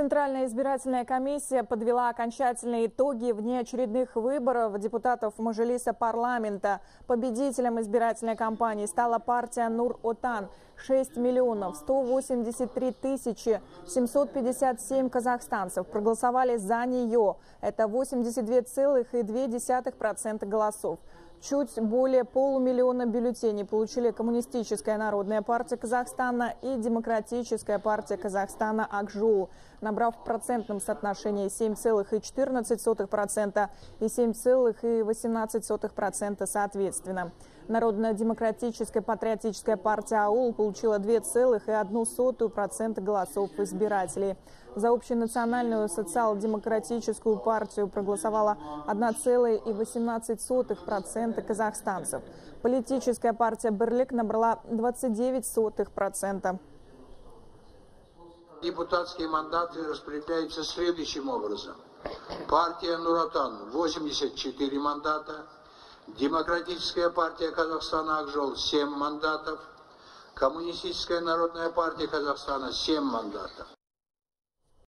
Центральная избирательная комиссия подвела окончательные итоги внеочередных выборов депутатов Мажилиса парламента. Победителем избирательной кампании стала партия Нур-Отан. 6 миллионов 183 тысячи 757 казахстанцев проголосовали за нее. Это 82,2% голосов. Чуть более полумиллиона бюллетеней получили Коммунистическая народная партия Казахстана и Демократическая партия Казахстана Акжул, набрав в процентном соотношении 7,14% и 7,18% соответственно. Народная демократическая патриотическая партия АУЛ получила 2,01% голосов избирателей. За общенациональную социал-демократическую партию проголосовало 1,18% казахстанцев. Политическая партия «Берлик» набрала 0,29%. Депутатские мандаты распределяются следующим образом. Партия Нур-Отан 84 мандата. Демократическая партия Казахстана Акжол 7 мандатов. Коммунистическая народная партия Казахстана 7 мандатов.